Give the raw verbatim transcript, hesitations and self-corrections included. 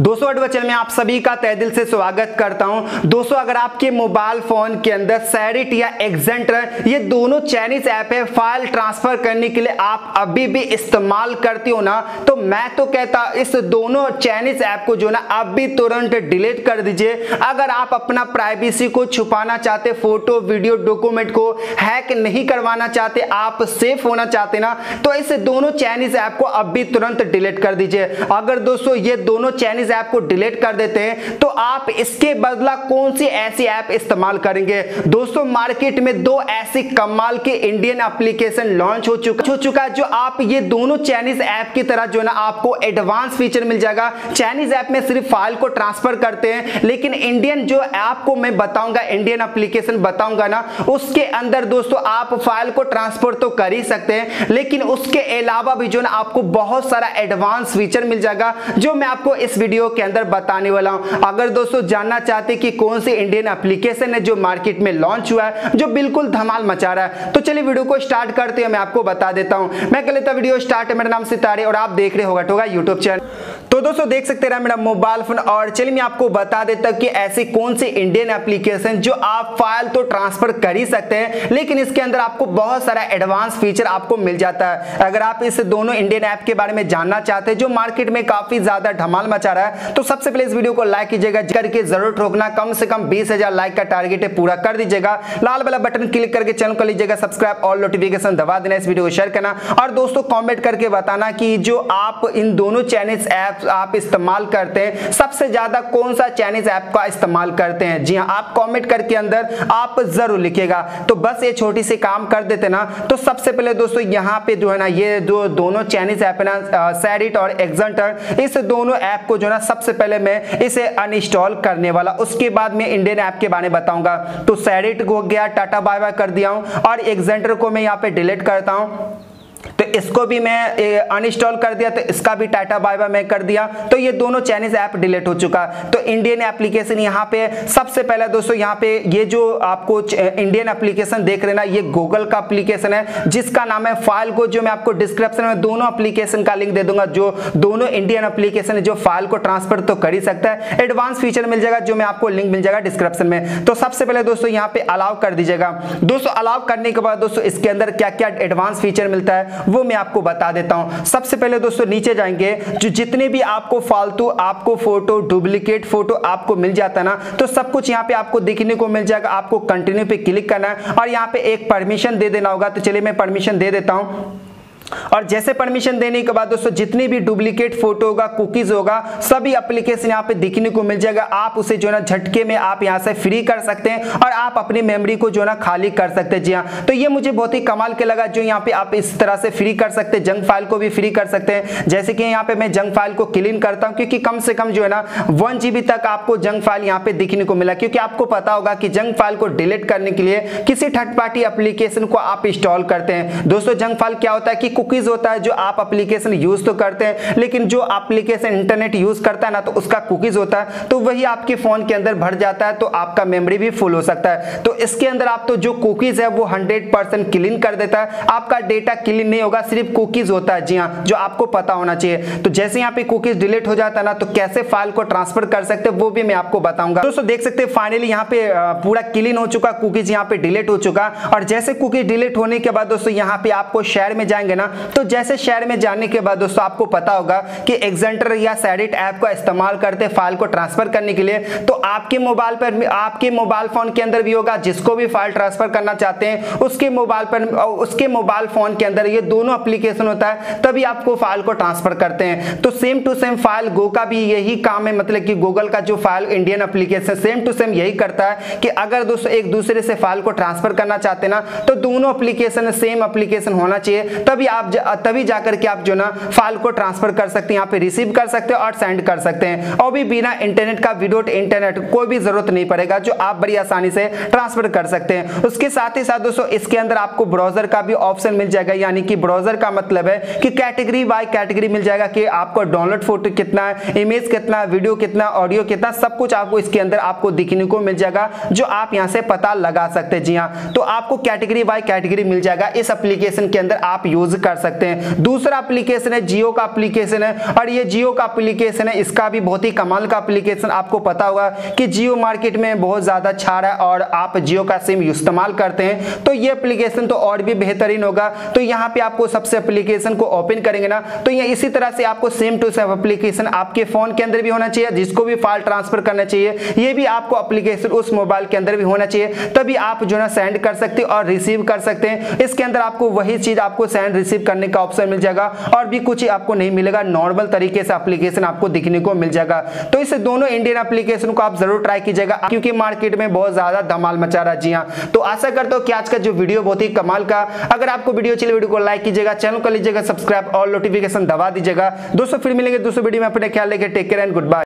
दोस्तों एडवेंचर में आप सभी का तहे दिल से स्वागत करता हूं। दोस्तों अगर आपके मोबाइल फोन के अंदर शैरिट या एक्जेंडर ये दोनों चाइनीज ऐप है फाइल ट्रांसफर करने के लिए आप अभी भी इस्तेमाल करते हो ना, तो मैं तो कहता इस दोनों चाइनीज ऐप को जो ना अभी तुरंत डिलीट कर दीजिए। अगर आप अपना प्राइवेसी को छुपाना चाहते, फोटो वीडियो डॉक्यूमेंट को हैक नहीं करवाना चाहते, आप सेफ होना चाहते ना, तो इस दोनों चाइनीज ऐप को अभी तुरंत डिलीट कर दीजिए। अगर दोस्तों ये दोनों चाइनीज ऐप को डिलीट कर देते हैं तो आप इसके बदला कौन सी ऐसी ऐप इस्तेमाल करेंगे? दोस्तों मार्केट में दो ऐसी कमाल के इंडियन एप्लीकेशन लॉन्च हो चुका हो चुका जो आप ये दोनों चाइनीज ऐप की तरह जो ना आपको एडवांस फीचर मिल जाएगा। चाइनीज ऐप में सिर्फ फाइल को ट्रांसफर करते हैं, लेकिन इंडियन जो ऐप को मैं बताऊंगा, इंडियन एप्लीकेशन बताऊंगा ना, उसके अंदर दोस्तों आप फाइल को ट्रांसफर तो कर ही सकते हैं, लेकिन उसके अलावा भी जो ना आपको बहुत सारा एडवांस फीचर मिल जाएगा जो मैं आपको इस वीडियो के अंदर बताने वाला हूं। अगर दोस्तों जानना चाहते कि कौन सी इंडियन एप्लीकेशन है जो मार्केट में लॉन्च हुआ है, जो बिल्कुल धमाल मचा रहा है, तो चलिए वीडियो को स्टार्ट करते हैं। मैं आपको बता देता हूं, मैं कर लेता वीडियो स्टार्ट। मेरा नाम सितारे और आप देख रहे होगा टोगा यूट्यूब चैनल। तो दोस्तों देख सकते रहा मेरा मोबाइल फोन, और चलिए मैं आपको बता देता हूं कि ऐसी कौन सी इंडियन एप्लीकेशन जो आप फाइल तो ट्रांसफर कर ही सकते हैं, लेकिन इसके अंदर आपको बहुत सारा एडवांस फीचर आपको मिल जाता है। अगर आप इस दोनों इंडियन ऐप के बारे में जानना चाहते हैं जो मार्केट में काफी ज्यादा धमाल मचा रहा है, तो सबसे पहले इस वीडियो को लाइक कीजिएगा करके जरूर ठोकना। कम से कम बीस हजार लाइक का टारगेट है, पूरा कर दीजिएगा। लाल वाला बटन क्लिक करके चैनल को लीजिएगा सब्सक्राइब और नोटिफिकेशन दबा देना। इस वीडियो को शेयर करना और दोस्तों कॉमेंट करके बताना कि जो आप इन दोनों चाइनीज ऐप आप इस्तेमाल करते हैं, सबसे ज्यादा कौन सा चाइनीज ऐप का इस्तेमाल करते हैं। जी हां, आप कमेंट करके अंदर आप जरूर लिखिएगा। तो बस ये छोटी सी काम कर देते ना, तो सबसे पहले दोस्तों यहां पे जो है ना ये जो दोनों चाइनीज ऐप है ना, शैरिट और एक्जेंडर, इस दोनों ऐप को जो ना सबसे पहले मैं इसे अनइंस्टॉल करने वाला, उसके बाद मैं इंडियन ऐप के बारे में बताऊंगा। तो शैरिट को गया टाटा बाय बाय कर दिया हूं और एक्जेंडर को मैं यहां पे डिलीट करता हूं, तो इसको भी मैं अनइंस्टॉल कर दिया, तो इसका भी टाटा बाय बाय मैं कर दिया। तो ये दोनों चाइनीज ऐप डिलीट हो चुका। तो इंडियन एप्लीकेशन यहाँ पे सबसे पहले दोस्तों यहाँ पे ये जो आपको इंडियन एप्लीकेशन देख रहे ना, ये गूगल का एप्लीकेशन है जिसका नाम है फाइल को, जो मैं आपको डिस्क्रिप्शन में दोनों एप्लीकेशन का लिंक दे दूंगा। जो दोनों इंडियन एप्लीकेशन है जो फाइल को ट्रांसफर तो कर ही सकता है, एडवांस फीचर मिल जाएगा जो मैं आपको लिंक मिल जाएगा डिस्क्रिप्शन में। तो सबसे पहले दोस्तों यहाँ पे अलाउ कर दीजिएगा। दोस्तों अलाउ करने के बाद दोस्तों इसके अंदर क्या क्या एडवांस फीचर मिलता है वो मैं आपको बता देता हूं। सबसे पहले दोस्तों नीचे जाएंगे, जो जितने भी आपको फालतू आपको फोटो डुप्लीकेट फोटो आपको मिल जाता ना, तो सब कुछ यहां पे आपको दिखने को मिल जाएगा। आपको कंटिन्यू पे क्लिक करना है और यहां पे एक परमिशन दे देना होगा। तो चलिए मैं परमिशन दे देता हूं, और जैसे परमिशन देने के बाद दोस्तों जितनी भी डुप्लीकेट फोटो होगा, कुकीज होगा, सभी एप्लीकेशन यहाँ पे दिखने को मिल जाएगा। आप उसे जो ना झटके में आप यहाँ से फ्री कर सकते हैं और आप अपनी मेमोरी को जो ना खाली कर सकते हैं। जी हाँ, तो ये मुझे बहुत ही कमाल के लगा जो यहाँ पे आप इस तरह से फ्री कर सकते हैं, जंक फाइल को भी फ्री कर सकते हैं। जैसे कि यहाँ पे मैं जंक फाइल को क्लीन करता हूँ, क्योंकि कम से कम जो है ना वन जी बी तक आपको जंक फाइल यहाँ पे दिखने को मिला, क्योंकि आपको पता होगा कि जंक फाइल को डिलीट करने के लिए किसी थर्ड पार्टी एप्लीकेशन को आप इंस्टॉल करते हैं। दोस्तों जंक फाइल क्या होता है कि कुकीज होता है जो आप एप्लीकेशन यूज तो करते हैं, लेकिन जो एप्लीकेशन इंटरनेट यूज करता है ना, तो उसका कुकीज होता है, तो वही आपके फोन के अंदर भर जाता है, तो आपका मेमोरी भी फुल हो सकता है। तो इसके अंदर आप तो जो कुकीज है वो हंड्रेड परसेंट क्लीन कर देता है, आपका डेटा क्लीन नहीं होगा, सिर्फ कुकीज होता है। जी हाँ, जो आपको पता होना चाहिए। तो जैसे यहाँ पे कुकीज डिलीट हो जाता है ना, तो कैसे फाइल को ट्रांसफर कर सकते हैं वो भी मैं आपको बताऊंगा। दोस्तों देख सकते हैं फाइनली यहाँ पे पूरा क्लीन हो चुका, कुकीज यहाँ पे डिलीट हो चुका। और जैसे कुकीज डिलीट होने के बाद दोस्तों यहाँ पे आपको शेयर में जाएंगे ना, तो जैसे शेयर में जाने के बाद दोस्तों आपको पता होगा कि एक्जेंडर या शैरिट ऐप का इस्तेमाल करते फाइल को ट्रांसफर करने के लिए। तो आपके मोबाइल पर, आपके मोबाइल फोन के अंदर भी होगा, जिसको भी फाइल ट्रांसफर करना चाहते हैं उसके मोबाइल पर, उसके मोबाइल फोन के अंदर ये दोनों एप्लीकेशन होता है, तभी आपको फाइल को ट्रांसफर करते हैं। तो same to same file go का भी यही काम है, मतलब कि गूगल का जो file Indian application same to same यही करता है कि अगर दोस्तों एक दूसरे से फाइल को ट्रांसफर करना चाहते ना, तो दोनों एप्लीकेशन सेम एप्लीकेशन होना चाहिए, तभी आप तभी जाकर के आप जो ना फाइल को ट्रांसफर कर सकते हैं। यहाँ पे रिसीव कर सकते हैं और सेंड कर सकते हैं, और भी बिना इंटरनेट का, विदाउट इंटरनेट कोई भी जरूरत नहीं पड़ेगा, जो आप बड़ी आसानी से ट्रांसफर कर सकते हैं। उसके साथ ही साथ दोस्तों इसके अंदर आपको ब्राउजर का भी ऑप्शन मिल जाएगा, यानी कि ब्राउजर का मतलब है कि कैटेगरी बाय कैटेगरी मिल जाएगा कि आपको डाउनलोड फोटो कितना है, इमेज कितना है, वीडियो कितना, ऑडियो कितना, सब कुछ आपको इसके अंदर आपको दिखने को मिल जाएगा, जो आप यहाँ से पता लगा सकते हैं। जी हाँ, तो आपको कैटेगरी बाय कैटेगरी मिल जाएगा, इस एप्लीकेशन के अंदर आप यूज कर कर सकते हैं। दूसरा एप्लीकेशन है जियो का एप्लीकेशन है, और ये जियो का एप्लीकेशन है, इसका भी बहुत ही कमाल का एप्लीकेशन। आपको पता होगा कि जियो मार्केट में बहुत ज़्यादा छाड़ है और आप जियो का सिम इस्तेमाल करते हैं, तो ये एप्लीकेशन तो और भी बेहतरीन होगा। तो यहाँ पे आपको सबसे एप्लीकेशन को ओपन करेंगे ना, तो ये इसी तरह से आपको सेम टू सेम एप्लीकेशन आपके फ़ोन के अंदर भी होना चाहिए, जिसको भी फाइल ट्रांसफर करना चाहिए ये भी आपको एप्लीकेशन उस मोबाइल के अंदर भी होना चाहिए, तभी आप जो ना सेंड कर सकते हो और रिसीव कर सकते हैं। इसके अंदर आपको वही चीज़ आपको सेंड रिसीव करने का ऑप्शन मिल जाएगा, और भी कुछ आपको नहीं मिलेगा, नॉर्मल तरीके से एप्लीकेशन आपको दिखने को मिल जाएगा। तो इस दोनों इंडियन एप्लीकेशन को आप जरूर ट्राई कीजिएगा, क्योंकि मार्केट में बहुत ज़्यादा धमाल मचा रहा है। जी हाँ, तो आशा करता हूँ कि आज का जो वीडियो बहुत ही कमाल का। अगर आपको वीडियो अच्छी लगी वीडियो को लाइक कीजिएगा, चैनल को लीजिएगा सब्सक्राइब और नोटिफिकेशन दबा दीजिएगा। दोस्तों फिर मिलेंगे दोस्तों वीडियो में, अपने ख्याल लेके take care and good bye.